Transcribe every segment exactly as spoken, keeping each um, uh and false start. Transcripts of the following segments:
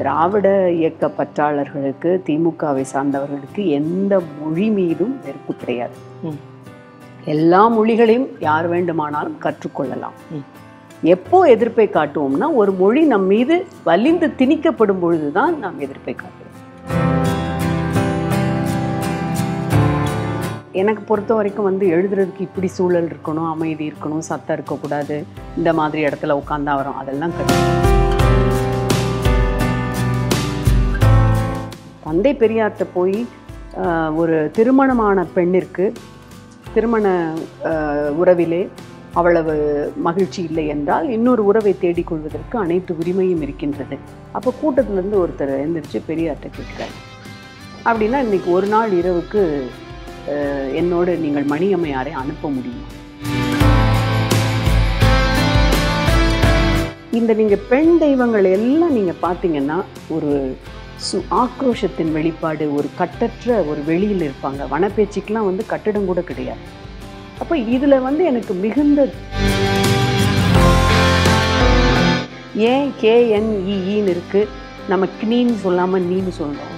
திராவிட இயக்க பற்றாளர்களுக்கு, திமுகவை சார்ந்தவர்களுக்கு எந்த மொழி மீதும் வெறுப்பு கிடையாது. எல்லா மொழிகளையும் யார் வேண்டுமானாலும் கற்றுக்கொள்ளலாம். எப்போ எதிர்ப்பை காட்டுவோம்னா, ஒரு மொழி நம் மீது வலிந்து திணிக்கப்படும் பொழுதுதான் நாம் எதிர்ப்பை காட்டுவோம். எனக்கு பொறுத்த வரைக்கும் வந்து எழுதுறதுக்கு இப்படி சூழல் இருக்கணும், அமைதி இருக்கணும், சத்தம் இருக்கக்கூடாது, இந்த மாதிரி இடத்துல உட்காந்தா வரும், அதெல்லாம் கிடையாது. தந்தை பெரியார்கிட்ட போய் ஒரு திருமணமான பெண்ணிற்கு திருமண உறவிலே அவ்வளவு மகிழ்ச்சி இல்லை என்றால் இன்னொரு உறவை தேடிக்கொள்வதற்கு அனைத்து உரிமையும் இருக்கின்றது. அப்போ கூட்டத்திலேருந்து ஒருத்தர் எழுந்திரிச்சு பெரியார்கிட்ட கேட்குறாரு, அப்படின்னா இன்றைக்கி ஒரு நாள் இரவுக்கு என்னோடு நீங்கள் மணியம்மையாரை அனுப்ப முடியும். இந்த நீங்கள் பெண் தெய்வங்கள் எல்லாம் நீங்கள் பார்த்தீங்கன்னா ஒரு சு ஆக்ரோஷத்தின் வெளிப்பாடு, ஒரு கட்டற்ற ஒரு வெளியில் இருப்பாங்க. வனப்பேச்சுக்கெலாம் வந்து கட்டிடம் கூட கிடையாது. அப்போ இதில் வந்து எனக்கு மிகுந்த ஏன் கேஎன்இஇன்னு இருக்குது, நம்ம கினீன்னு சொல்லாமல் நீன்னு சொல்கிறோம்.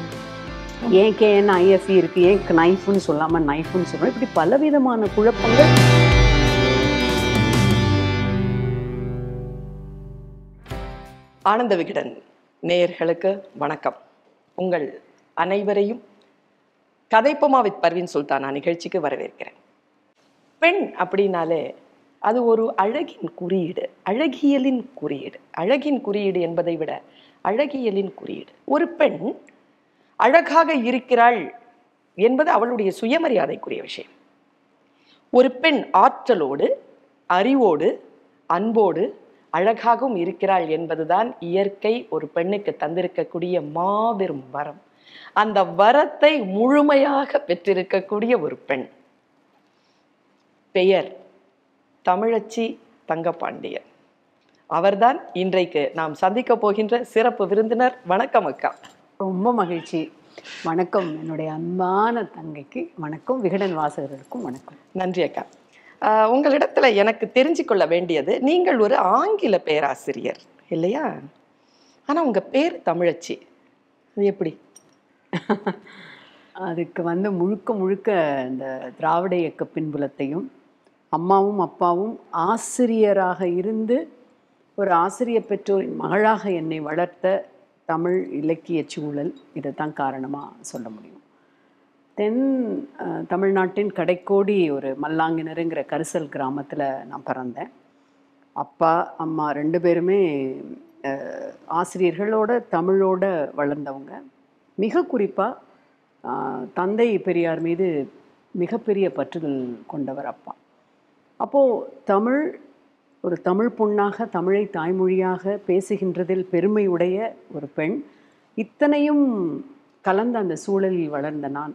ஏன் கேஎன்ஐஎஃப்இ இருக்குது, ஏன் நைஃப்னு சொல்லாமல் நைஃப்னு சொல்கிறோம். இப்படி பலவிதமான குழப்பங்கள். ஆனந்த விகடன் நேயர்களுக்கு வணக்கம். உங்கள் அனைவரையும் கதைப்போமா வித் பர்வீன் சுல்தானா நிகழ்ச்சிக்கு வரவேற்கிறேன். பெண் அப்படின்னாலே அது ஒரு அழகின் குறியீடு, அழகியலின் குறியீடு, அழகின் குறியீடு என்பதை விட அழகியலின் குறியீடு. ஒரு பெண் அழகாக இருக்கிறாள் என்பது அவளுடைய சுயமரியாதைக்குரிய விஷயம். ஒரு பெண் ஆற்றலோடு, அறிவோடு, அன்போடு அழகாகவும் இருக்கிறாள் என்பதுதான் இயற்கை ஒரு பெண்ணுக்கு தந்திருக்கக்கூடிய மாபெரும் வரம். அந்த வரத்தை முழுமையாக பெற்றிருக்கக்கூடிய ஒரு பெண். பெயர் தமிழச்சி தங்கபாண்டியன். அவர்தான் இன்றைக்கு நாம் சந்திக்க போகின்ற சிறப்பு விருந்தினர். வணக்கம் அக்கா. ரொம்ப மகிழ்ச்சி. வணக்கம் என்னுடைய அன்பான தங்கைக்கு. வணக்கம் விகடன் வாசகர்களுக்கும். வணக்கம். நன்றி அக்கா. உங்களிடத்துல எனக்கு தெரிஞ்சு கொள்ள வேண்டியது, நீங்கள் ஒரு ஆங்கில பேராசிரியர் இல்லையா? ஆனால் உங்கள் பேர் தமிழச்சி, அது எப்படி? அதுக்கு வந்து முழுக்க முழுக்க இந்த திராவிட இயக்க பின்புலத்தையும், அம்மாவும் அப்பாவும் ஆசிரியராக இருந்து ஒரு ஆசிரிய பெற்றோரின் மகளாக என்னை வளர்த்த தமிழ் இலக்கிய சூழல், இதை தான் காரணமாக சொல்ல முடியும். தென் தமிழ்நாட்டின் கடைக்கோடி ஒரு மல்லாங்கினருங்கிற கரிசல் கிராமத்தில் நான் பிறந்தேன். அப்பா அம்மா ரெண்டு பேருமே ஆசிரியர்களோட தமிழோட வளர்ந்தவங்க. மிக குறிப்பாக தந்தை பெரியார் மீது மிகப்பெரிய பற்றுதல் கொண்டவர் அப்பா. அப்போது தமிழ் ஒரு தமிழ் பொண்ணாக, தமிழை தாய்மொழியாக பேசுகின்றதில் பெருமையுடைய ஒரு பெண், இத்தனையும் கலந்த அந்த சூழலில் வளர்ந்த நான்,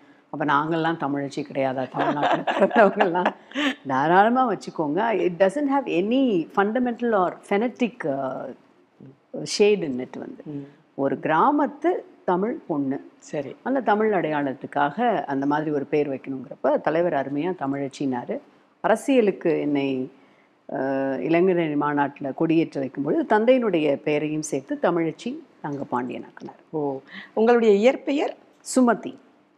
அப்போ நாங்கள்லாம் தமிழச்சி கிடையாதா? தமிழ்நாட்டில் பிறந்தவங்கள்லாம் தாராளமாக வச்சுக்கோங்க. It doesn't have any fundamental or phonetic shade. நெட் வந்து ஒரு கிராமத்து தமிழ் பொண்ணு. சரி, அந்த தமிழ் அடையாளத்துக்காக அந்த மாதிரி ஒரு பேர் வைக்கணுங்கிறப்ப தலைவர் அருமையாக தமிழச்சினார். அரசியலுக்கு என்னை இளைஞரணி மாநாட்டில் கொடியேற்ற வைக்கும்பொழுது தந்தையினுடைய பெயரையும் சேர்த்து தமிழச்சி தங்கபாண்டியன் ஆக்கினார். ஓ, உங்களுடைய இயற்பெயர் சுமதி.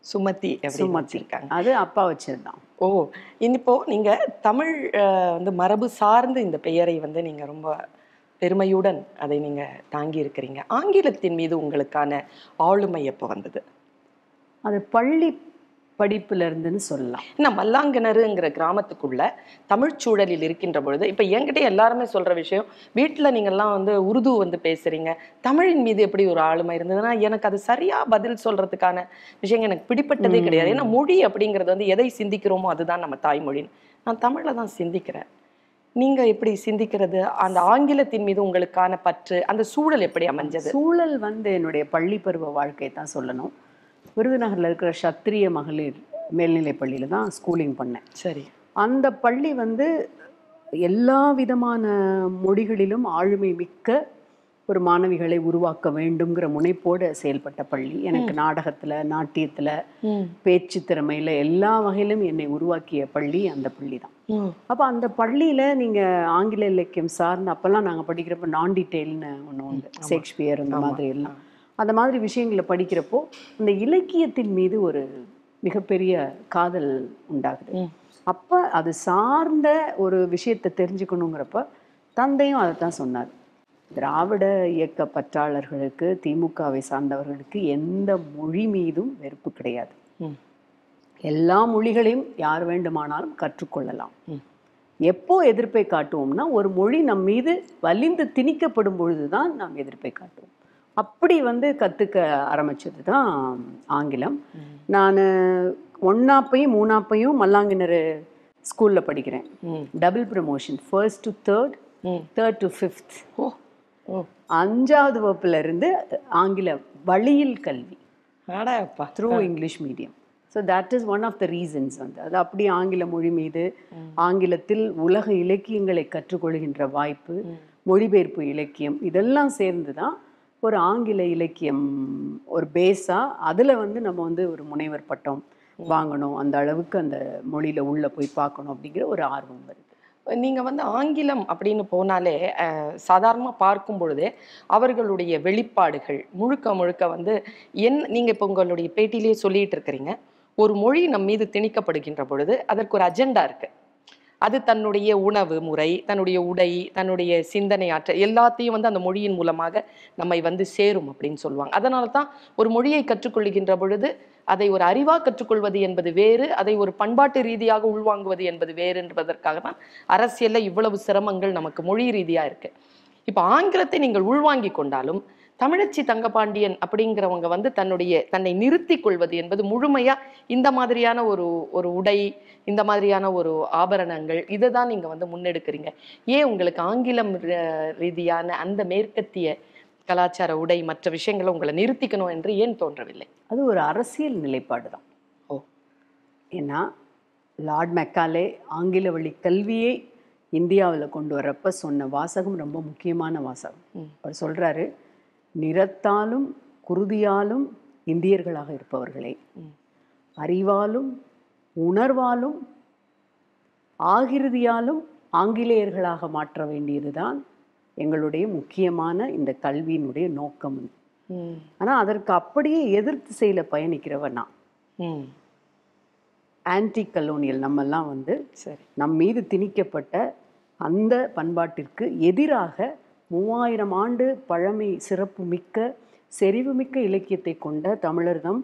சுமதி சுமதி அது அப்பா வச்சிருந்தான். ஓ, இப்போ நீங்கள் தமிழ் வந்து மரபு சார்ந்து இந்த பெயரை வந்து நீங்கள் ரொம்ப பெருமையுடன் அதை நீங்கள் தாங்கி இருக்கிறீங்க. ஆங்கிலத்தின் மீது உங்களுக்கான ஆளுமை எப்போ வந்தது? அது பள்ளி படிப்புலேருந்துன்னு சொல்லலாம். ஏன்னா மல்லாங்கனருங்கிற கிராமத்துக்குள்ள தமிழ் சூழலில் இருக்கின்ற பொழுது, இப்போ என்கிட்ட எல்லாருமே சொல்கிற விஷயம், வீட்டில் நீங்கள்லாம் வந்து உருது வந்து பேசுகிறீங்க, தமிழின் மீது எப்படி ஒரு ஆளுமை இருந்ததுன்னா, எனக்கு அது சரியாக பதில் சொல்கிறதுக்கான விஷயங்கள் எனக்கு பிடிப்பட்டதே கிடையாது. ஏன்னா மொழி அப்படிங்கிறது வந்து எதை சிந்திக்கிறோமோ அதுதான் நம்ம தாய்மொழின்னு நான் தமிழில் தான் சிந்திக்கிறேன். நீங்க எப்படி சிந்திக்கிறது அந்த ஆங்கிலத்தின் மீது உங்களுக்கான பற்று அந்த சூழல் எப்படி அமைஞ்சது? சூழல் வந்து என்னுடைய பள்ளி பருவ வாழ்க்கை தான் சொல்லணும். விருதுநகரில் இருக்கிற சத்திரிய மகளிர் மேல்நிலை பள்ளியில தான் ஸ்கூலிங் பண்ணேன். சரி, அந்த பள்ளி வந்து எல்லா விதமான மொழிகளிலும் ஆளுமை மிக்க ஒரு மாணவிகளை உருவாக்க வேண்டும்ங்கிற முனைப்போடு செயல்பட்ட பள்ளி. எனக்கு நாடகத்துல, நாட்டியத்துல, பேச்சு திறமையில எல்லா வகையிலும் என்னை உருவாக்கிய பள்ளி அந்த பள்ளி தான். அப்ப அந்த பள்ளியில நீங்க ஆங்கில இலக்கியம் சார்ந்த, அப்பெல்லாம் நாங்க படிக்கிறப்ப நான் டீட்டெயில்னு ஒண்ணு உண்டு, ஷேக்ஸ்பியர் அந்த மாதிரி எல்லாம், அந்த மாதிரி விஷயங்களை படிக்கிறப்போ இந்த இலக்கியத்தின் மீது ஒரு மிகப்பெரிய காதல் உண்டாகுது. அப்ப அது சார்ந்த ஒரு விஷயத்தை தெரிஞ்சுக்கணுங்கிறப்ப தந்தையும் அதைத்தான் சொன்னார். திராவிட இயக்க பற்றாளர்களுக்கு, திமுகவை சார்ந்தவர்களுக்கு எந்த மொழி மீதும் வெறுப்பு கிடையாது. எல்லா மொழிகளையும் யார் வேண்டுமானாலும் கற்றுக்கொள்ளலாம். எப்போ எதிர்ப்பை காட்டுவோம்னா, ஒரு மொழி நம் மீது வலிந்து திணிக்கப்படும் பொழுதுதான் நாம் எதிர்ப்பை காட்டுவோம். அப்படி வந்து கற்றுக்க ஆரம்பிச்சது தான் ஆங்கிலம். நான் ஒன்னாப்பையும் மூணாப்பையும் மல்லாங்கிணறு ஸ்கூலில் படிக்கிறேன். Double promotion, first to third, third to fifth. அஞ்சாவது வகுப்புல இருந்து ஆங்கில வழியில் கல்வி, through English medium. So that is one of the reasons வந்து அது அப்படி ஆங்கில மொழி மீது, ஆங்கிலத்தில் உலக இலக்கியங்களை கற்றுக்கொள்கின்ற வாய்ப்பு, மொழிபெயர்ப்பு இலக்கியம், இதெல்லாம் சேர்ந்து தான் ஒரு ஆங்கில இலக்கியம் ஒரு பேஸாக அதில் வந்து நம்ம வந்து ஒரு முனைவர் பட்டம் வாங்கணும், அந்த அளவுக்கு அந்த மொழியில் உள்ளே போய் பார்க்கணும் அப்படிங்கிற ஒரு ஆர்வம் வருது. நீங்கள் வந்து ஆங்கிலம் அப்படின்னு போனாலே சாதாரணமாக பார்க்கும் பொழுதே அவர்களுடைய வெளிப்பாடுகள் முழுக்க முழுக்க வந்து என் நீங்கள் இப்போ உங்களுடைய பேட்டியிலேயே சொல்லிகிட்டு இருக்கிறீங்க, ஒரு மொழி நம் மீது திணிக்கப்படுகின்ற பொழுது அதற்கு ஒரு அஜெண்டா இருக்குது. அது தன்னுடைய உணவு முறை, தன்னுடைய உடை, தன்னுடைய சிந்தனை ஆற்றல் எல்லாத்தையும் வந்து அந்த மொழியின் மூலமாக நம்மை வந்து சேரும் அப்படின்னு சொல்லுவாங்க. அதனால தான் ஒரு மொழியை கற்றுக்கொள்கின்ற பொழுது அதை ஒரு அறிவாக கற்றுக்கொள்வது என்பது வேறு, அதை ஒரு பண்பாட்டு ரீதியாக உள்வாங்குவது என்பது வேறு என்பதற்காக தான் அரசியலில் இவ்வளவு சிரமங்கள் நமக்கு மொழி ரீதியாக இருக்குது. இப்போ ஆங்கிலத்தை நீங்கள் உள்வாங்கி கொண்டாலும் தமிழச்சி தங்கபாண்டியன் அப்படிங்கிறவங்க வந்து தன்னுடைய தன்னை நிறுத்தி கொள்வது என்பது முழுமையா இந்த மாதிரியான ஒரு ஒரு உடை, இந்த மாதிரியான ஒரு ஆபரணங்கள், இதை தான் நீங்க வந்து முன்னெடுக்கிறீங்க. ஏன் உங்களுக்கு ஆங்கிலம் ரீதியான அந்த மேற்கத்திய கலாச்சார உடை மற்ற விஷயங்களை உங்களை நிறுத்திக்கணும் என்று ஏன் தோன்றவில்லை? அது ஒரு அரசியல் நிலைப்பாடு தான். ஓ, ஏன்னா லார்ட் மெக்காலே ஆங்கில வழி கல்வியை இந்தியாவில் கொண்டு வரப்ப சொன்ன வாசகம் ரொம்ப முக்கியமான வாசகம். அவர் சொல்றாரு, நிறத்தாலும் குருதியாலும் இந்தியர்களாக இருப்பவர்களே, அறிவாலும் உணர்வாலும் ஆகிருதியாலும் ஆங்கிலேயர்களாக மாற்ற வேண்டியதுதான் எங்களுடைய முக்கியமான இந்த கல்வியினுடைய நோக்கம். ஆனால் அதற்கு அப்படியே எதிர்த்து செயல பயணிக்கிறவனா ஆன்டி கலோனியல், நம்மெல்லாம் வந்து சரி நம் மீது திணிக்கப்பட்ட அந்த பண்பாட்டிற்கு எதிராக மூவாயிரம் ஆண்டு பழமை சிறப்பு மிக்க செறிவுமிக்க இலக்கியத்தை கொண்ட தமிழர்தம்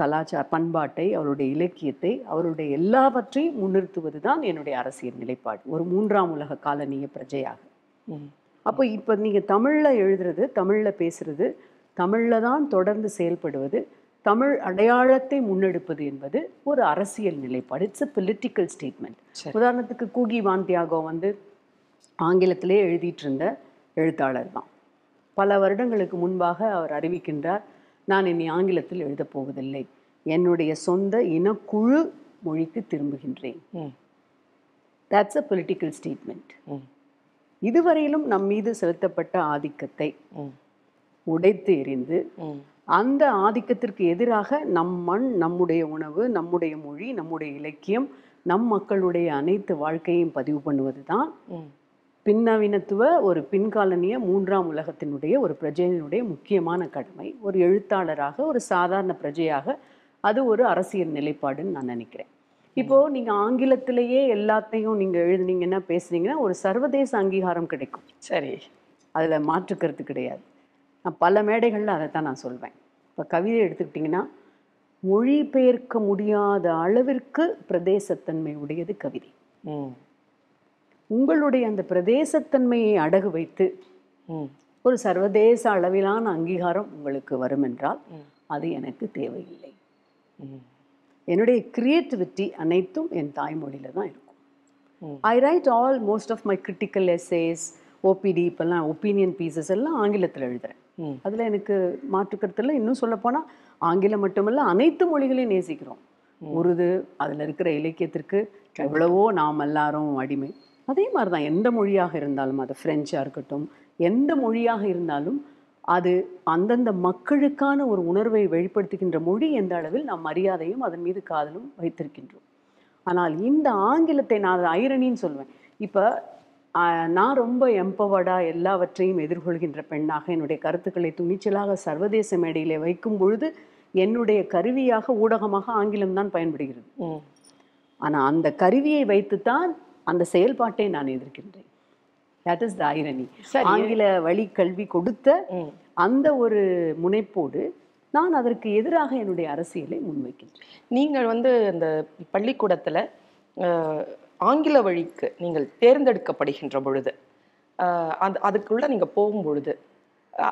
கலாச்சார பண்பாட்டை, அவருடைய இலக்கியத்தை, அவருடைய எல்லாவற்றையும் முன்னிறுத்துவது தான் என்னுடைய அரசியல் நிலைப்பாடு ஒரு மூன்றாம் உலக காலனிய பிரஜையாக. அப்போ இப்போ நீங்கள் தமிழில் எழுதுறது, தமிழில் பேசுறது, தமிழில் தான் தொடர்ந்து செயல்படுவது, தமிழ் அடையாளத்தை முன்னெடுப்பது என்பது ஒரு அரசியல் நிலைப்பாடு. It's a political statement. உதாரணத்துக்கு கூகி வான்தியாகோ வந்து ஆங்கிலத்திலே எழுதிட்டு இருந்த எழுத்தாளர் தான். பல வருடங்களுக்கு முன்பாக அவர் அறிவிக்கின்றார், நான் இனி ஆங்கிலத்தில் எழுதப் போவதில்லை, என்னுடைய சொந்த இனக்குழு மொழிக்கு திரும்புகின்றேன். That's a political statement. இதுவரையிலும் நம் மீது செலுத்தப்பட்ட ஆதிக்கத்தை உடைத்து எறிந்து அந்த ஆதிக்கத்திற்கு எதிராக நம் மண், நம்முடைய உணவு, நம்முடைய மொழி, நம்முடைய இலக்கியம், நம் மக்களுடைய அனைத்து வாழ்க்கையையும் பதிவு பண்ணுவது தான் பின்னவினத்துவ ஒரு பின்காலனிய மூன்றாம் உலகத்தினுடைய ஒரு பிரஜையினுடைய முக்கியமான கடமை. ஒரு எழுத்தாளராக, ஒரு சாதாரண பிரஜையாக அது ஒரு அரசியல் நிலைப்பாடுன்னு நான் நினைக்கிறேன். இப்போது நீங்கள் ஆங்கிலத்திலேயே எல்லாத்தையும் நீங்கள் எழுதுனீங்கன்னா, பேசுனீங்கன்னா ஒரு சர்வதேச அங்கீகாரம் கிடைக்கும். சரி, அதில் மாற்றுக்கிறது கிடையாது. நான் பல மேடைகளில் அதை தான் நான் சொல்வேன். இப்போ கவிதை எடுத்துக்கிட்டிங்கன்னா, மொழிபெயர்க்க முடியாத அளவிற்கு பிரதேசத்தன்மை உடையது கவிதை. உங்களுடைய அந்த பிரதேசத்தன்மையை அடகு வைத்து ஒரு சர்வதேச அளவிலான அங்கீகாரம் உங்களுக்கு வரும் என்றால் அது எனக்கு தேவையில்லை. என்னுடைய கிரியேட்டிவிட்டி அனைத்தும் என் தாய்மொழியில தான் இருக்கும். Mm. I write all most of my critical essays, O P D, opinion pieces, all Angila. Mm. That's why I don't say that Angila is not Urdu, Adalaka, Elekitrik, Travelavo, Namalarum, Adime. Adimartha, Enda Muria Hirandalma, the French Arkatum, Enda Muria Hirandalum, Adi, and then the Makarikana or Unarway very particular Mudi and the Adavil, Maria the Mother Kadalum, Vitrikindru. Anal in the Angilatena, irony in Solvay. Ipa Narumba Empavada, Ella, a train, Edurkin Rependaha, and Karthakale to Michelaga, Sarvade Semedile, Vaikum Burd. என்னுடைய கருவியாக ஊடகமாக ஆங்கிலம் தான் பயன்படுகிறது. ஆனா அந்த கருவியை வைத்து தான் அந்த செயல்பாட்டை நான் எதிர்க்கின்றேன். That is the irony. ஆங்கில வழி கல்வி கொடுத்த அந்த ஒரு முனைப்போடு நான் அதற்கு எதிராக என்னுடைய அரசியலை முன்வைக்கின்றேன். நீங்கள் வந்து அந்த பள்ளிக்கூடத்துல ஆங்கில வழிக்கு நீங்கள் தேர்ந்தெடுக்கப்படுகின்ற பொழுது அதுக்குள்ள நீங்க போகும் பொழுது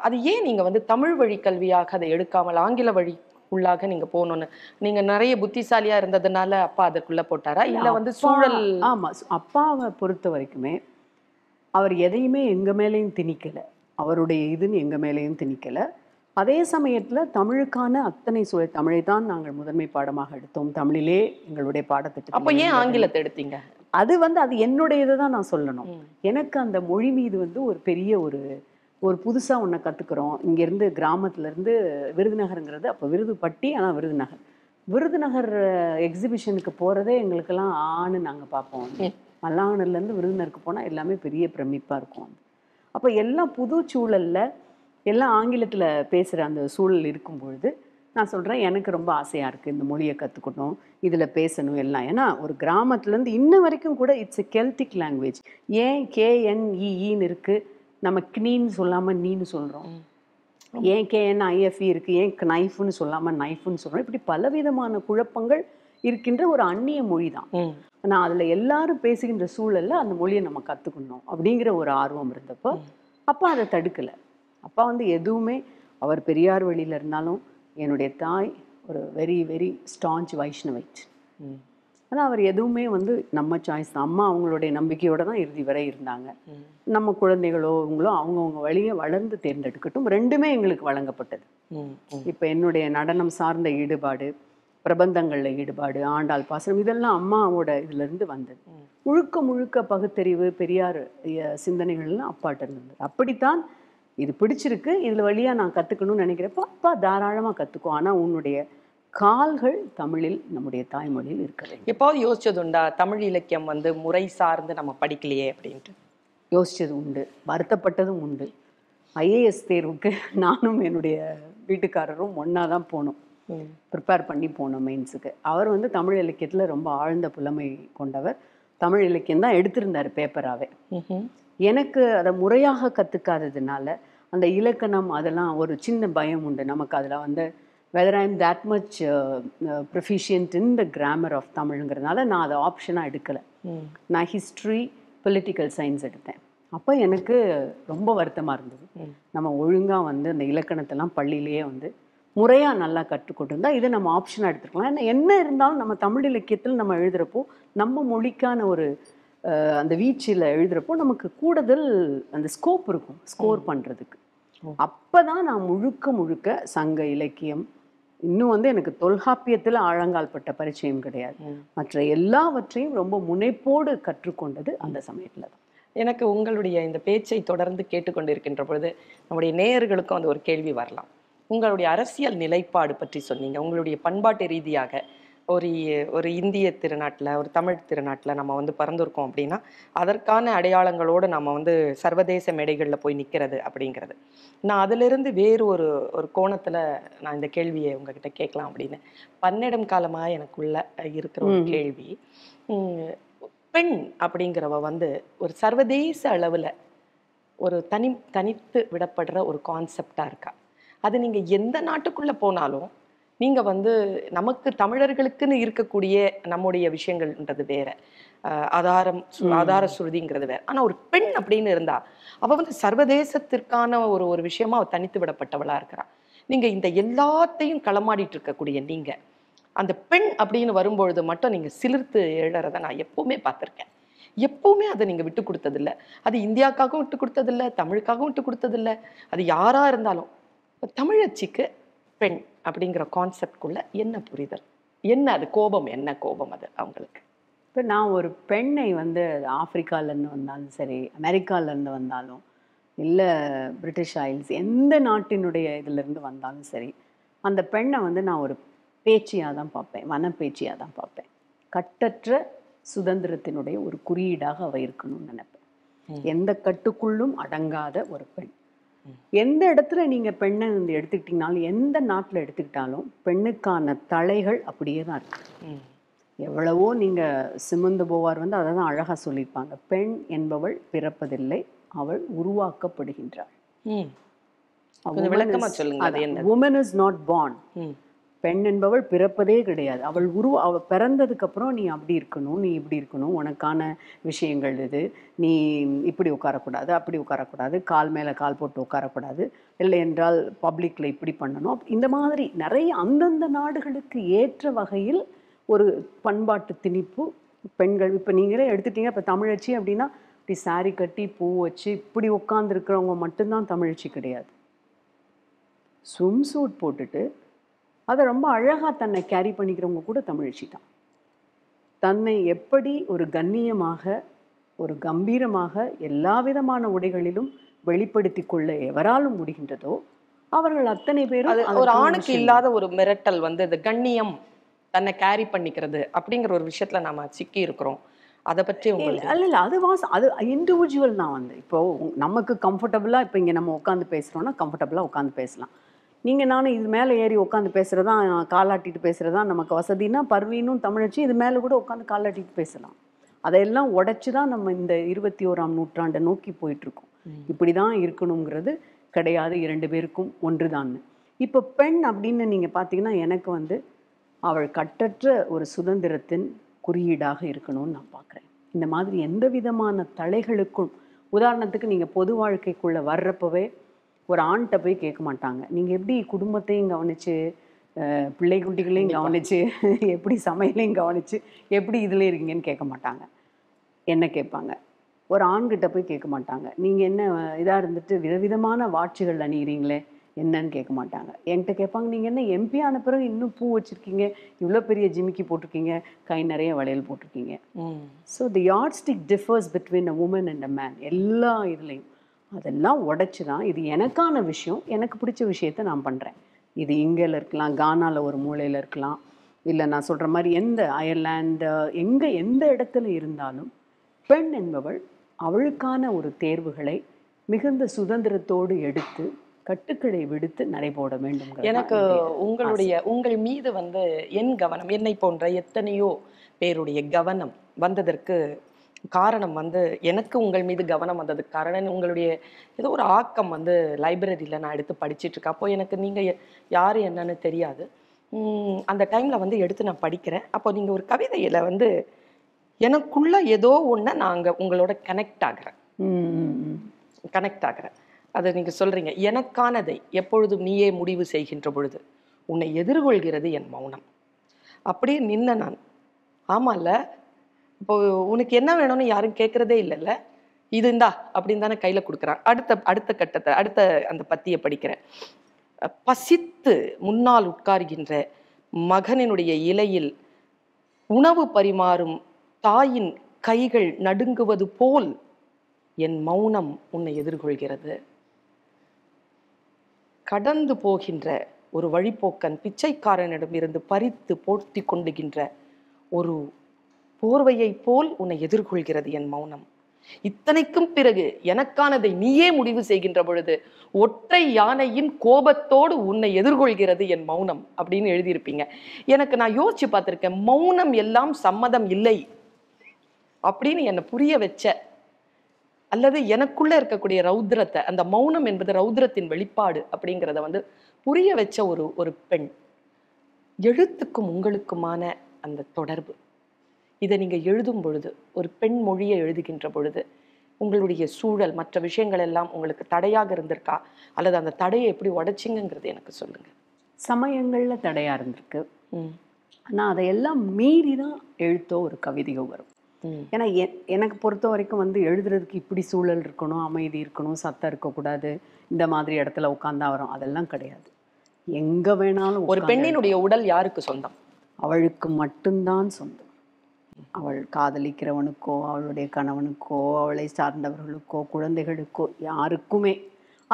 அது ஏன் நீங்க வந்து தமிழ் வழி கல்வியாக அதை எடுக்காமல் ஆங்கில வழி உள்ளாக நீங்க போனோன்னு நீங்க நிறைய புத்திசாலியா இருந்ததனால அப்பா அதக்குள்ள போட்டாரா இல்ல வந்து சூழல்? ஆமா, அப்பாவை பொறுத்த வரைக்குமே அவர் எதையுமே எங்க மேலேயும் திணிக்கல, அவருடைய இதுன்னு எங்க மேலேயும் திணிக்கல. அதே சமயத்துல தமிழுக்கான அத்தனை சுவை தமிழை தான் நாங்கள் முதன்மை பாடமாக எடுத்தோம், தமிழிலே எங்களுடைய பாடத்திட்டத்தை. அப்ப ஏன் ஆங்கிலத்தை எடுத்தீங்க? அது வந்து அது என்னுடைய இதுதான் நான் சொல்லணும். எனக்கு அந்த மொழி மீது வந்து ஒரு பெரிய ஒரு ஒரு புதுசா ஒண்ண கத்துக்குறோம். இங்க இருந்து கிராமத்துல இருந்து விருதுநகர்ங்கிறது, அப்ப விருதுப்பட்டி ஆனா விருதுநகர். விருதுநகர் எக்ஸிபிஷனுக்கு போறதே எங்களுக்கெல்லாம் ஆணு நாங்க பார்ப்போம். மல்லானூர்ல இருந்து விருதுநகருக்கு போனா எல்லாமே பெரிய பிரமிப்பா இருக்கும். அப்ப எல்லாம் புது சூழல்ல எல்லாம் ஆங்கிலத்துல பேசுற அந்த சூழல் இருக்கும் பொழுது நான் சொல்றேன் எனக்கு ரொம்ப ஆசையா இருக்கு இந்த மொழியை கத்துக்கணும், இதுல பேசணும் எல்லாம். ஏன்னா ஒரு கிராமத்துல இருந்து இன்ன வரைக்கும் கூட இட்ஸ் எ கெல்டிக் லாங்குவேஜ். ஏன் கே என் இஇன்னு இருக்கு, நம்ம கினீன்னு சொல்லாமல் நீன்னு சொல்கிறோம். ஏன் கே என் ஐஎஃப்இ இருக்குது, ஏன் நைஃப்னு சொல்லாமல் நைஃப்னு சொல்கிறோம். இப்படி பலவிதமான குழப்பங்கள் இருக்கின்ற ஒரு அந்நிய மொழி தான். ஆனால் அதில் எல்லாரும் பேசுகின்ற சூழலில் அந்த மொழியை நம்ம கற்றுக்கணும் அப்படிங்கிற ஒரு ஆர்வம் இருந்தப்போ அப்பா அதை தடுக்கலை. அப்பா வந்து எதுவுமே, அவர் பெரியார் வழியில் இருந்தாலும் என்னுடைய தாய் ஒரு வெரி வெரி ஸ்டான்ச் வைஷ்ணவைட். ஆனால் அவர் எதுவுமே வந்து நம்ம சாய்ஸ், அம்மா அவங்களுடைய நம்பிக்கையோடு தான் இறுதி வரை இருந்தாங்க. நம்ம குழந்தைகளோ அவங்களோ அவங்கவுங்க வழியை வளர்ந்து தேர்ந்தெடுக்கட்டும், ரெண்டுமே எங்களுக்கு வழங்கப்பட்டது. இப்போ என்னுடைய நடனம் சார்ந்த ஈடுபாடு, பிரபந்தங்களில் ஈடுபாடு, ஆண்டாள் பாசனம், இதெல்லாம் அம்மாவோட இதுலேருந்து வந்தது. முழுக்க முழுக்க பகுத்தறிவு பெரியார் சிந்தனைகள்லாம் அப்பாட்ட இருந்தது. அப்படித்தான் இது பிடிச்சிருக்கு, இதில் வழியாக நான் கற்றுக்கணும்னு நினைக்கிறப்போ அப்பா தாராளமாக கற்றுக்கோ, ஆனால் உன்னுடைய கால்கள் தமிழில் நம்முடைய தாய்மொழியில் இருக்கிறது. எப்பாவது யோசிச்சது உண்டா தமிழ் இலக்கியம் வந்து முறை சார்ந்து நம்ம படிக்கலையே அப்படின்ட்டு? யோசிச்சது உண்டு, வருத்தப்பட்டதும் உண்டு. ஐஏஎஸ் தேர்வுக்கு நானும் என்னுடைய வீட்டுக்காரரும் ஒன்னா தான் போனோம், ப்ரிப்பேர் பண்ணி போனோம் மெயின்ஸுக்கு. அவர் வந்து தமிழ் இலக்கியத்தில் ரொம்ப ஆழ்ந்த புலமை கொண்டவர், தமிழ் இலக்கியம் தான் எடுத்திருந்தார் பேப்பராகவே. எனக்கு அதை முறையாக கற்றுக்காததுனால அந்த இலக்கணம் அதெல்லாம் ஒரு சின்ன பயம் உண்டு நமக்கு. அதில் வந்து whether I am that much uh, uh, proficient in the grammar of Tamil, நான் அதை ஆப்ஷனாக எடுக்கலை. நான் ஹிஸ்ட்ரி, பொலிட்டிக்கல் சயின்ஸ் எடுத்தேன். அப்போ எனக்கு ரொம்ப வருத்தமாக இருந்தது, நம்ம ஒழுங்காக வந்து அந்த இலக்கணத்தெல்லாம் பள்ளியிலேயே வந்து முறையாக நல்லா கற்றுக்கொண்டிருந்தா இதை நம்ம ஆப்ஷனாக எடுத்துக்கலாம். ஏன்னா என்ன இருந்தாலும் நம்ம தமிழ் இலக்கியத்தில் நம்ம எழுதுகிறப்போ நம்ம மொழிக்கான ஒரு அந்த வீச்சில் எழுதுகிறப்போ நமக்கு கூடுதல் அந்த ஸ்கோப் இருக்கும் ஸ்கோர் பண்ணுறதுக்கு. அப்போ தான் நான் முழுக்க முழுக்க சங்க இலக்கியம், இன்னும் வந்து எனக்கு தொல்காப்பியத்தில் ஆழங்கால் பட்ட பரிச்சயம் கிடையாது, மற்ற எல்லாவற்றையும் ரொம்ப முனைப்போடு கற்றுக்கொண்டது அந்த சமயத்தில் தான். எனக்கு உங்களுடைய இந்த பேச்சை தொடர்ந்து கேட்டுக்கொண்டிருக்கின்ற பொழுது நம்முடைய நேயர்களுக்கும் அந்த ஒரு கேள்வி வரலாம். உங்களுடைய அரசியல் நிலைப்பாடு பற்றி சொன்னீங்க, உங்களுடைய பண்பாட்டு ரீதியாக ஒரு ஒரு இந்திய திருநாட்டில், ஒரு தமிழ் திருநாட்டில் நம்ம வந்து பிறந்திருக்கோம் அப்படின்னா அதற்கான அடையாளங்களோடு நம்ம வந்து சர்வதேச மேடைகளில் போய் நிற்கிறது அப்படிங்கிறது. நான் அதிலிருந்து வேறு ஒரு ஒரு கோணத்தில் நான் இந்த கேள்வியை உங்ககிட்ட கேட்கலாம் அப்படின்னு பன்னெடும் காலமாக எனக்குள்ள இருக்கிற ஒரு கேள்வி. பெண் அப்படிங்கிறவ வந்து ஒரு சர்வதேச அளவில் ஒரு தனி தனித்து விடப்படுற ஒரு கான்செப்டாக இருக்கா. அது நீங்கள் எந்த நாட்டுக்குள்ளே போனாலும் நீங்கள் வந்து நமக்கு தமிழர்களுக்குன்னு இருக்கக்கூடிய நம்முடைய விஷயங்கள்ன்றது வேற, ஆதாரம் ஆதார சுருதிங்கிறது வேற. ஆனால் ஒரு பெண் அப்படின்னு இருந்தா அவள் வந்து சர்வதேசத்திற்கான ஒரு ஒரு விஷயமா அவள் தனித்து விடப்பட்டவளாக இருக்கிறா. நீங்கள் இந்த எல்லாத்தையும் களமாடிட்டு இருக்கக்கூடிய நீங்கள் அந்த பெண் அப்படின்னு வரும்பொழுது மட்டும் நீங்கள் சிலிர்த்து எழுறதை நான் எப்பவுமே பார்த்துருக்கேன். எப்பவுமே அதை நீங்க விட்டு கொடுத்ததில்ல. அது இந்தியாவுக்காகவும் விட்டு கொடுத்ததில்ல, தமிழுக்காகவும் விட்டு கொடுத்ததில்ல. அது யாரா இருந்தாலும் தமிழச்சிக்கு பெண் அப்படிங்கிற கான்செப்டுக்குள்ள என்ன புரிதல், என்ன அது கோபம், என்ன கோபம் அது அவங்களுக்கு? இப்போ நான் ஒரு பெண்ணை வந்து ஆப்பிரிக்காவிலேருந்து வந்தாலும் சரி, அமெரிக்காவிலேருந்து வந்தாலும் இல்லை பிரிட்டிஷ் ஐல்ஸ் எந்த நாட்டினுடைய இதிலேருந்து வந்தாலும் சரி, அந்த பெண்ணை வந்து நான் ஒரு பேச்சியாக தான் பார்ப்பேன், வன பேச்சியாக தான் பார்ப்பேன். கட்டற்ற சுதந்திரத்தினுடைய ஒரு குறியீடாக அவள் இருக்கணும்னு நினைப்பேன். எந்த கட்டுக்குள்ளும் அடங்காத ஒரு பெண். எந்த இடத்துல நீங்கள் பெண்ணை வந்து எடுத்துக்கிட்டிங்கனாலும், எந்த நாட்டில் எடுத்துக்கிட்டாலும் பெண்ணுக்கான தலைகள் அப்படியே தான் இருக்குது. எவ்வளவோ நீங்கள் சிமந்த போவார் வந்து அதை தான் அழகாக சொல்லியிருப்பாங்க, பெண் என்பவள் பிறப்பதில்லை, அவள் உருவாக்கப்படுகின்றாள். Woman is not born. பெண் என்பவள் பிறப்பதே கிடையாது, அவள் உருவா அவ பிறந்ததுக்கப்புறம் நீ அப்படி இருக்கணும், நீ இப்படி இருக்கணும், உனக்கான விஷயங்கள் இது, நீ இப்படி உட்காரக்கூடாது, அப்படி உட்காரக்கூடாது, கால் மேலே கால் போட்டு உட்காரக்கூடாது, இல்லை என்றால் பப்ளிக்கில் இப்படி பண்ணணும், இந்த மாதிரி நிறைய அந்தந்த நாடுகளுக்கு ஏற்ற வகையில் ஒரு பண்பாட்டு திணிப்பு பெண்கள். இப்போ நீங்களே எடுத்துட்டீங்க, இப்போ தமிழச்சி அப்படின்னா இப்படி சாரி கட்டி பூ வச்சு இப்படி உட்காந்துருக்கிறவங்க மட்டும்தான் தமிழச்சி கிடையாது. ஸ்விம் சூட் போட்டுட்டு அதை ரொம்ப அழகாக தன்னை கேரி பண்ணிக்கிறவங்க கூட தமிழச்சி தான். தன்னை எப்படி ஒரு கண்ணியமாக, ஒரு கம்பீரமாக, எல்லா விதமான உடைகளிலும் வெளிப்படுத்தி கொள்ள எவராலும் முடிகின்றதோ அவர்கள் அத்தனை பேரும். ஒரு ஆணுக்கு இல்லாத ஒரு மிரட்டல் வந்து அது கண்ணியம், தன்னை கேரி பண்ணிக்கிறது அப்படிங்கிற ஒரு விஷயத்தில் நாம் சிக்கி இருக்கிறோம். அதை பற்றி இல்லை இல்லை அது வாச அது இண்டிவிஜுவல் தான். வந்து இப்போது நமக்கு கம்ஃபர்டபுளாக இப்போ இங்கே நம்ம உட்காந்து பேசுகிறோன்னா கம்ஃபர்டபுளாக உட்காந்து பேசலாம். நீங்கள் நானும் இது மேலே ஏறி உட்காந்து பேசுகிறதா, காலாட்டிட்டு பேசுகிறது தான் நமக்கு வசதினா, பர்வீனும் தமிழச்சி இது மேலே கூட உட்காந்து காலாட்டிட்டு பேசலாம். அதையெல்லாம் உடைச்சி தான் நம்ம இந்த இருபத்தி ஓராம் நூற்றாண்டை நோக்கி போயிட்டுருக்கோம். இப்படி தான் இருக்கணுங்கிறது கிடையாது, இரண்டு பேருக்கும் ஒன்று தான். இப்போ பெண் அப்படின்னு நீங்கள் பார்த்தீங்கன்னா எனக்கு வந்து அவள் கட்டற்ற ஒரு சுதந்திரத்தின் குறியீடாக இருக்கணும்னு நான் பார்க்குறேன். இந்த மாதிரி எந்த விதமான தலைகளுக்கும் உதாரணத்துக்கு நீங்கள் பொது வாழ்க்கைக்குள்ளே வர்றப்பவே ஒரு ஆண்கிட்ட போய் கேட்க மாட்டாங்க, நீங்கள் எப்படி குடும்பத்தையும் கவனிச்சு, பிள்ளை குட்டிகளையும் கவனிச்சு, எப்படி சமையலையும் கவனிச்சு, எப்படி இதில் இருக்கீங்கன்னு கேட்க மாட்டாங்க. என்ன கேட்பாங்க? ஒரு ஆண்கிட்ட போய் கேட்க மாட்டாங்க, நீங்கள் என்ன இதாக இருந்துட்டு விதவிதமான வாட்சிகள் அணிகிறீங்களே என்னன்னு கேட்க மாட்டாங்க. என்கிட்ட கேட்பாங்க, நீங்கள் என்ன எம்பி ஆன பிறகு இன்னும் பூ வச்சுருக்கீங்க, இவ்வளோ பெரிய ஜிமிக்கி போட்டிருக்கீங்க, கை நிறைய வளையல் போட்டிருக்கீங்க. So the yardstick differs between a woman and a man. எல்லா இதுலேயும் அதெல்லாம் உடைச்சி தான் இது எனக்கான விஷயம், எனக்கு பிடிச்ச விஷயத்த நான் பண்ணுறேன். இது இங்கேல இருக்கலாம், கானாவில் ஒரு மூலையில் இருக்கலாம், இல்லை நான் சொல்கிற மாதிரி எந்த அயர்லாண்டு எங்கே எந்த இடத்துல இருந்தாலும் பெண் என்பவள் அவளுக்கான ஒரு தேர்வுகளை மிகுந்த சுதந்திரத்தோடு எடுத்து கட்டுக்களை விடுத்து நடைபோட வேண்டும். எனக்கு உங்களுடைய உங்கள் மீது வந்து என் கவனம், என்னை போன்ற எத்தனையோ பேருடைய கவனம் வந்ததற்கு காரணம் வந்து எனக்கு உங்கள் மீது கவனம் வந்ததுக்கு காரணம் உங்களுடைய ஏதோ ஒரு ஆக்கம் வந்து லைப்ரரியில் நான் எடுத்து படிச்சுட்டு இருக்கேன். அப்போது எனக்கு நீங்கள் யார் என்னன்னு தெரியாது, அந்த டைமில் வந்து எடுத்து நான் படிக்கிறேன். அப்போது நீங்கள் ஒரு கவிதையில் வந்து எனக்குள்ளே ஏதோ ஒன்று நாங்கள் உங்களோட கனெக்ட் ஆகிறேன் கனெக்ட் ஆகிறேன் அதை நீங்கள் சொல்கிறீங்க. எனக்கானதை எப்பொழுதும் நீயே முடிவு செய்கின்ற பொழுது உன்னை எதிர்கொள்கிறது என் மௌனம். அப்படியே நின்ன நான், ஆமாம்ல இப்போது உனக்கு என்ன வேணும்னு யாரும் கேட்குறதே இல்லைல்ல, இது இந்தா அப்படின்னு தானே கையில் கொடுக்குறான். அடுத்த அடுத்த கட்டத்தை அடுத்த அந்த பத்தியை படிக்கிறேன். பசித்து முன்னால் உட்கார்கின்ற மகனினுடைய இலையில் உணவு பரிமாறும் தாயின் கைகள் நடுங்குவது போல் என் மௌனம் உன்னை எதிர்கொள்கிறது. கடந்து போகின்ற ஒரு வழிப்போக்கன் பிச்சைக்காரனிடம் இருந்து பறித்து போர்த்தி கொண்டுகின்ற ஒரு போர்வையை போல் உன்னை எதிர்கொள்கிறது என் மௌனம். இத்தனைக்கும் பிறகு எனக்கானதை நீயே முடிவு செய்கின்ற பொழுது ஒற்றை யானையின் கோபத்தோடு உன்னை எதிர்கொள்கிறது என் மௌனம் அப்படின்னு எழுதியிருப்பீங்க. எனக்கு நான் யோசிச்சு பார்த்துருக்கேன், மௌனம் எல்லாம் சம்மதம் இல்லை அப்படின்னு என்னை புரிய வச்ச, அல்லது எனக்குள்ளே இருக்கக்கூடிய ரௌத்ரத்தை, அந்த மௌனம் என்பது ரௌத்ரத்தின் வெளிப்பாடு அப்படிங்கிறத வந்து புரிய வச்ச ஒரு ஒரு பெண். எழுத்துக்கும் உங்களுக்குமான அந்த தொடர்பு, இதை நீங்கள் எழுதும் பொழுது, ஒரு பெண் மொழியை எழுதுகின்ற பொழுது உங்களுடைய சூழல் மற்ற விஷயங்கள் எல்லாம் உங்களுக்கு தடையாக இருந்திருக்கா, அல்லது அந்த தடையை எப்படி உடைச்சிங்கிறது எனக்கு சொல்லுங்கள். சமயங்களில் தடையாக இருந்திருக்கு, ஆனால் அதையெல்லாம் மீறி தான் எழுத்தோ ஒரு கவிதையோ வரும். ஏன்னா எனக்கு பொறுத்த வரைக்கும் வந்து எழுதுறதுக்கு இப்படி சூழல் இருக்கணும், அமைதி இருக்கணும், சத்தம் இருக்கக்கூடாது, இந்த மாதிரி இடத்துல உட்காந்தா வரும், அதெல்லாம் கிடையாது. எங்க வேணாலும் ஒரு பெண்ணினுடைய உடல் யாருக்கு சொந்தம்? அவளுக்கு மட்டும்தான் சொந்தம். அவள் காதலிக்கிறவனுக்கோ அவளுடைய கணவனுக்கோ அவளை சார்ந்தவர்களுக்கோ குழந்தைகளுக்கோ யாருக்குமே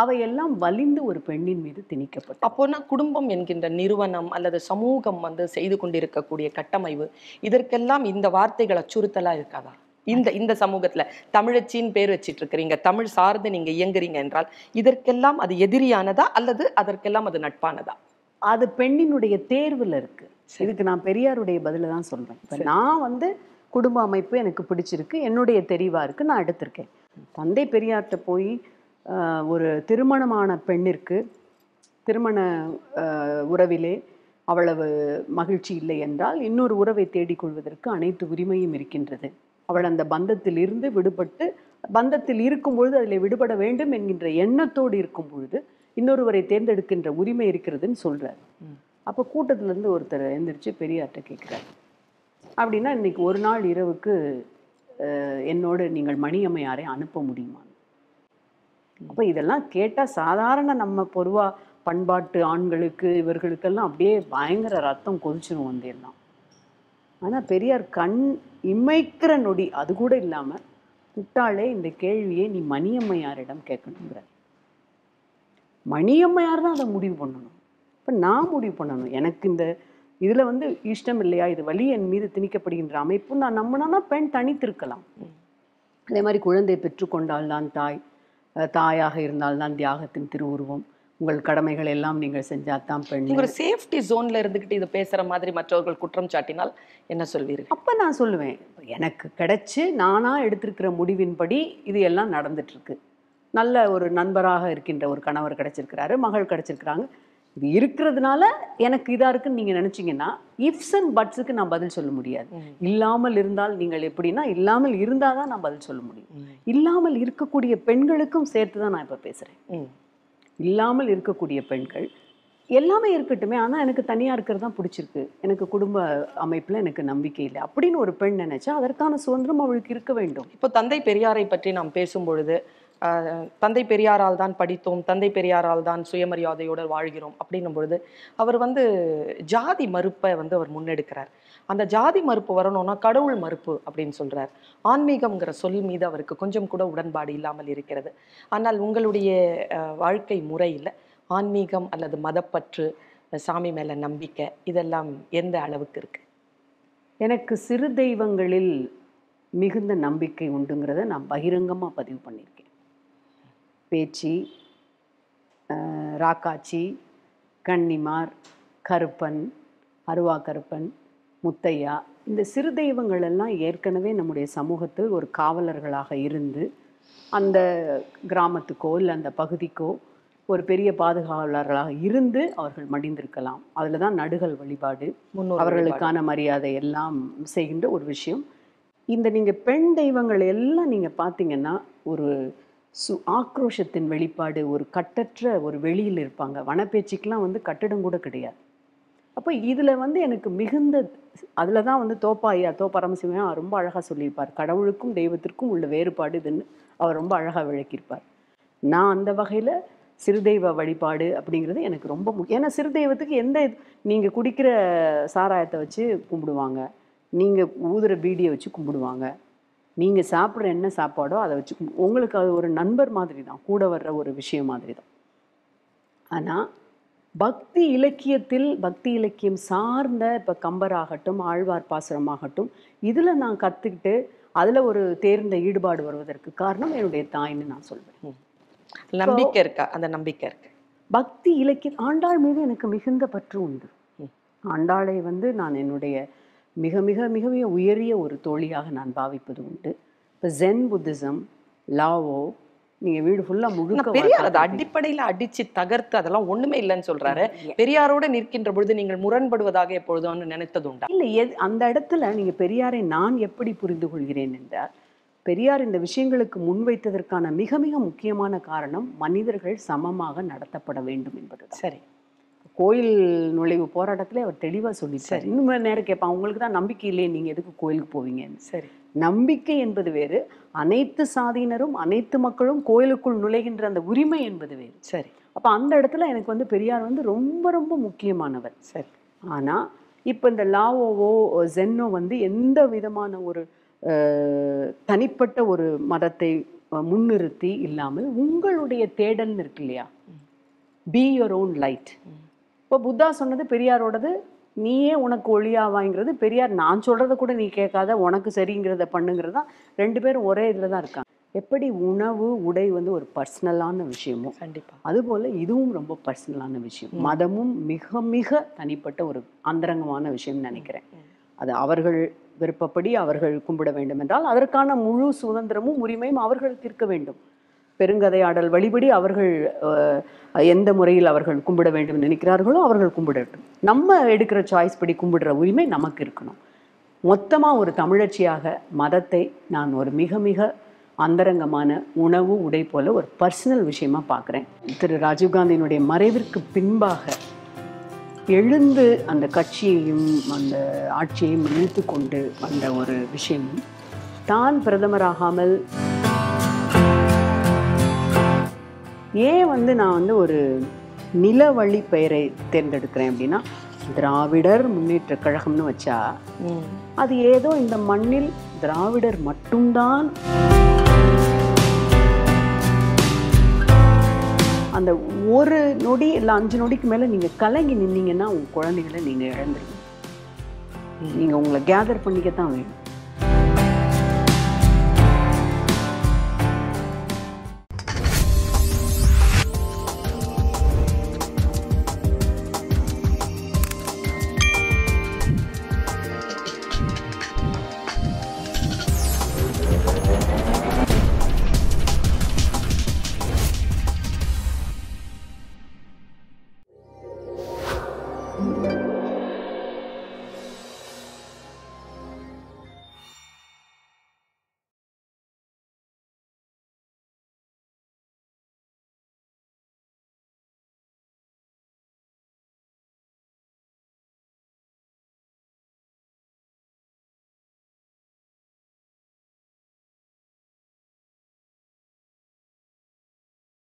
அவையெல்லாம் வலிந்து ஒரு பெண்ணின் மீது திணிக்கப்படும். அப்போனா குடும்பம் என்கின்ற நிறுவனம் அல்லது சமூகம் வந்து செய்து கொண்டிருக்கக்கூடிய கட்டமைப்பு இதற்கெல்லாம் இந்த வார்த்தைகள் அச்சுறுத்தலா இருக்காதா? இந்த இந்த சமூகத்துல தமிழச்சின்னு பேர் வச்சிட்டு இருக்கிறீங்க, தமிழ் சார்ந்து நீங்க இயங்குறீங்க என்றால் இதற்கெல்லாம் அது எதிரியானதா அல்லது அதற்கெல்லாம் அது நட்பானதா? அது பெண்ணினுடைய தேர்வுல இருக்கு. இதுக்கு நான் பெரியாருடைய பதில தான் சொல்றேன். இப்ப நான் வந்து குடும்ப அமைப்பு எனக்கு பிடிச்சிருக்கு, என்னுடைய தெரிவா இருக்கு, நான் எடுத்திருக்கேன். தந்தை பெரியார்கிட்ட போய் ஒரு திருமணமான பெண்ணிற்கு திருமண உறவிலே அவ்வளவு மகிழ்ச்சி இல்லை என்றால் இன்னொரு உறவை தேடிக்கொள்வதற்கு அனைத்து உரிமையும் இருக்கின்றது. அவள் அந்த பந்தத்தில் இருந்து விடுபட்டு பந்தத்தில் இருக்கும் பொழுது அதில் விடுபட வேண்டும் என்கின்ற எண்ணத்தோடு இருக்கும் பொழுது இன்னொருவரை தேர்ந்தெடுக்கின்ற உரிமை இருக்கிறதுன்னு சொல்றாரு. அப்போ கூட்டத்திலேருந்து ஒருத்தர் எழுந்திரிச்சு பெரியார்கிட்ட கேட்குறாரு, அப்படின்னா இன்னைக்கு ஒரு நாள் இரவுக்கு என்னோடு நீங்கள் மணியம்மையாரை அனுப்ப முடியுமா? அப்போ இதெல்லாம் கேட்டால் சாதாரண நம்ம பொதுவா பண்பாட்டு ஆண்களுக்கு இவர்களுக்கெல்லாம் அப்படியே பயங்கர ரத்தம் கொதிச்சிடும் வந்தேலாம். ஆனால் பெரியார் கண் இமைக்கிற நொடி அது கூட இல்லாமல், முட்டாளே, இந்த கேள்வியை நீ மணியம்மையாரிடம் கேட்கணுங்கிறார். மணியம்மையார் தான் அதை முடிவு பண்ணணும். இப்போ நான் முடிவு பண்ணணும் எனக்கு இந்த இதில் வந்து இஷ்டம் இல்லையா, இது வலி என் மீது திணிக்கப்படுகின்ற அமைப்பு நான் நம்மனா பெண் தனித்திருக்கலாம். அதே மாதிரி குழந்தை பெற்றுக்கொண்டால் தான் தாய், தாயாக இருந்தால்தான் தியாகத்தின் திருவுருவம், உங்கள் கடமைகள் எல்லாம் நீங்கள் செஞ்சாதான் பெண். ஒரு சேஃப்டி ஜோன்ல இருந்துக்கிட்டு இது பேசுற மாதிரி மற்றவர்கள் குற்றம் சாட்டினால் என்ன சொல்வீர்கள்? அப்ப நான் சொல்லுவேன், எனக்கு கிடைச்சு நானா எடுத்திருக்கிற முடிவின்படி இது எல்லாம் நடந்துட்டு இருக்கு. நல்ல ஒரு நண்பராக இருக்கின்ற ஒரு கணவர் கிடைச்சிருக்கிறாரு, மகள் கிடைச்சிருக்கிறாங்க, இது இருக்கிறதுனால எனக்கு இதா இருக்குன்னு நீங்க நினைச்சீங்கன்னா இஃப்ஸ் அண்ட் பட்ஸுக்கு நான் பதில் சொல்ல முடியாது. இல்லாமல் இருந்தால் நீங்கள் எப்படின்னா இல்லாமல் இருந்தாதான் நான் பதில் சொல்ல முடியும். இல்லாமல் இருக்கக்கூடிய பெண்களுக்கும் சேர்த்து தான் நான் இப்ப பேசுறேன். இல்லாமல் இருக்கக்கூடிய பெண்கள் எல்லாமே இருக்கட்டுமே, ஆனா எனக்கு தனியா இருக்கிறது தான் பிடிச்சிருக்கு, எனக்கு குடும்ப அமைப்புல எனக்கு நம்பிக்கை இல்லை அப்படின்னு ஒரு பெண் நினைச்சா அதற்கான சுதந்திரம் அவளுக்கு இருக்க வேண்டும். இப்போ தந்தை பெரியாரை பற்றி நாம் பேசும் பொழுது தந்தை பெரியாரால் தான் படித்தோம், தந்தை பெரியாரால் தான் சுயமரியாதையோடு வாழ்கிறோம் அப்படின்னும் பொழுது அவர் வந்து ஜாதி மறுப்பை வந்து அவர் முன்னெடுக்கிறார். அந்த ஜாதி மறுப்பு வரணும்னா கடவுள் மறுப்பு அப்படின்னு சொல்றார். ஆன்மீகம்ங்கிற சொல் மீது அவருக்கு கொஞ்சம் கூட உடன்பாடு இல்லாமல் இருக்கிறது. ஆனால் உங்களுடைய வாழ்க்கை முறையில் ஆன்மீகம் அல்லது மதப்பற்று, சாமி மேல நம்பிக்கை, இதெல்லாம் எந்த அளவுக்கு இருக்கு? எனக்கு சிறு தெய்வங்களில் மிகுந்த நம்பிக்கை உண்டுங்கிறத நான் பகிரங்கமாக பதிவு பண்ணியிருக்கேன். பேச்சி, ராக்காச்சி, கன்னிமார், கருப்பன், அருவா கருப்பன், முத்தையா, இந்த சிறு தெய்வங்கள் எல்லாம் ஏற்கனவே நம்முடைய சமூகத்தில் ஒரு காவலர்களாக இருந்து அந்த கிராமத்துக்கோ இல்லை அந்த பகுதிக்கோ ஒரு பெரிய பாதுகாவலர்களாக இருந்து அவர்கள் மடிந்திருக்கலாம். அதில் தான் நடுகள் வழிபாடு, அவர்களுக்கான மரியாதை எல்லாம் செய்கின்ற ஒரு விஷயம். இந்த நீங்கள் பெண் தெய்வங்கள் எல்லாம் நீங்கள் பார்த்தீங்கன்னா ஒரு சு ஆக்ரோஷத்தின் வெளிப்பாடு, ஒரு கட்டற்ற ஒரு வெளியில் இருப்பாங்க. வனப்பேச்சுக்கெலாம் வந்து கட்டிடம் கூட கிடையாது. அப்போ இதில் வந்து எனக்கு மிகுந்த அதில் தான் வந்து தோப்பா ஐயா தோ பரமசிவா ரொம்ப அழகாக சொல்லியிருப்பார், கடவுளுக்கும் தெய்வத்திற்கும் உள்ள வேறுபாடு இதுன்னு அவர் ரொம்ப அழகாக விளக்கியிருப்பார். நான் அந்த வகையில் சிறு தெய்வ வழிபாடு அப்படிங்கிறது எனக்கு ரொம்ப முக்கியம். ஏன்னா சிறு தெய்வத்துக்கு எந்த நீங்கள் குடிக்கிற சாராயத்தை வச்சு கும்பிடுவாங்க, நீங்கள் ஊதுற பீடியை வச்சு கும்பிடுவாங்க, நீங்கள் சாப்பிட்ற என்ன சாப்பாடோ அதை வச்சு உங்களுக்கு அது ஒரு நண்பர் மாதிரி தான், கூட வர்ற ஒரு விஷயம் மாதிரி தான். ஆனால் பக்தி இலக்கியத்தில், பக்தி இலக்கியம் சார்ந்த இப்போ கம்பர் ஆகட்டும், ஆழ்வார் பாசுரம் ஆகட்டும், இதில் நான் கற்றுக்கிட்டு அதில் ஒரு தேர்ந்த ஈடுபாடு வருவதற்கு காரணம் என்னுடைய தாய்ன்னு நான் சொல்வேன். நம்பிக்கை இருக்கா? அந்த நம்பிக்கை இருக்கு. பக்தி இலக்கியம் ஆண்டாள் மீது எனக்கு மிகுந்த பற்று உண்டு. ஆண்டாளை வந்து நான் என்னுடைய மிக மிக மிக மிக உயரிய ஒரு தோழியாக நான் பாவிப்பது உண்டு. இப்போ ஜென் புத்திசம், லாவோ, நீங்கள் வீடு ஃபுல்லாக முழுக்க பெரியார் அதை அடிப்படையில் அடித்து தகர்த்து அதெல்லாம் ஒன்றுமே இல்லைன்னு சொல்கிறாரு. பெரியாரோடு நிற்கின்ற பொழுது நீங்கள் முரண்படுவதாக எப்பொழுதும்னு நினைத்தது உண்டா? இல்லை, எது அந்த இடத்துல நீங்கள் பெரியாரை நான் எப்படி புரிந்து கொள்கிறேன் என்றால், பெரியார் இந்த விஷயங்களுக்கு முன்வைத்ததற்கான மிக மிக முக்கியமான காரணம் மனிதர்கள் சமமாக நடத்தப்பட வேண்டும் என்பது. சரி, கோயில் நுழைவு போராட்டத்தில் அவர் தெளிவாக சொல்லிட்டார். இன்னும் நேரம் கேட்பான், உங்களுக்கு தான் நம்பிக்கை இல்லையே, நீங்கள் எதுக்கு கோயிலுக்கு போவீங்கன்னு. சரி, நம்பிக்கை என்பது வேறு, அனைத்து சாதியினரும் அனைத்து மக்களும் கோயிலுக்குள் நுழைகின்ற அந்த உரிமை என்பது வேறு. சரி, அப்போ அந்த இடத்துல எனக்கு வந்து பெரியார் வந்து ரொம்ப ரொம்ப முக்கியமானவர். சரி, ஆனால் இப்போ இந்த லாவோவோ ஜென்னோ வந்து எந்த விதமான ஒரு தனிப்பட்ட ஒரு மதத்தை முன்னிறுத்தி இல்லாமல் உங்களுடைய தேடல்னு இருக்கு இல்லையா, பி யுவர் ஓன் லைட். இப்போ புத்தா சொன்னது பெரியாரோடது, நீயே உனக்கு ஒளியாவாங்கிறது பெரியார். நான் சொல்கிறத கூட நீ கேட்காத, உனக்கு சரிங்கிறத பண்ணுங்கிறது தான். ரெண்டு பேரும் ஒரே இதில் தான் இருக்காங்க. எப்படி உணவு உடை வந்து ஒரு பர்சனலான விஷயமும், கண்டிப்பாக அதுபோல் இதுவும் ரொம்ப பர்சனலான விஷயம். மதமும் மிக மிக தனிப்பட்ட ஒரு அந்தரங்கமான விஷயம்னு நினைக்கிறேன். அது அவர்கள் விருப்பப்படி அவர்கள் கும்பிட வேண்டும் என்றால் அதற்கான முழு சுதந்திரமும் உரிமையும் அவர்களுக்கு இருக்க வேண்டும். பெருங்கதையாடல் வழிபடி அவர்கள் எந்த முறையில் அவர்கள் கும்பிட வேண்டும் நினைக்கிறார்களோ அவர்கள் கும்பிடட்டும். நம்ம எடுக்கிற சாய்ஸ் படி கும்பிடுற உரிமை நமக்கு இருக்கணும். மொத்தமாக ஒரு தமிழச்சியாக மதத்தை நான் ஒரு மிக மிக அந்தரங்கமான உணவு உடை போல ஒரு பர்சனல் விஷயமா பார்க்குறேன். திரு ராஜீவ்காந்தியினுடைய மறைவிற்கு பின்பாக எழுந்து அந்த கட்சியையும் அந்த ஆட்சியையும் இழுத்து கொண்டு வந்த ஒரு விஷயமும், தான் பிரதமராகாமல் ஏன் வந்து நான் வந்து ஒரு நிலவழி பெயரை தேர்ந்தெடுக்கிறேன் அப்படின்னா, திராவிடர் முன்னேற்ற கழகம்னு வச்சா அது ஏதோ இந்த மண்ணில் திராவிடர் மட்டும்தான் அந்த ஒரு நொடி இல்லை அஞ்சு நொடிக்கு மேலே நீங்கள் கலங்கி நின்னீங்கன்னா உங்கள் குழந்தைகளை நீங்கள் இழந்துருங்க. நீங்கள் உங்களை கேதர் பண்ணிக்கத்தான் வேணும். Thank you.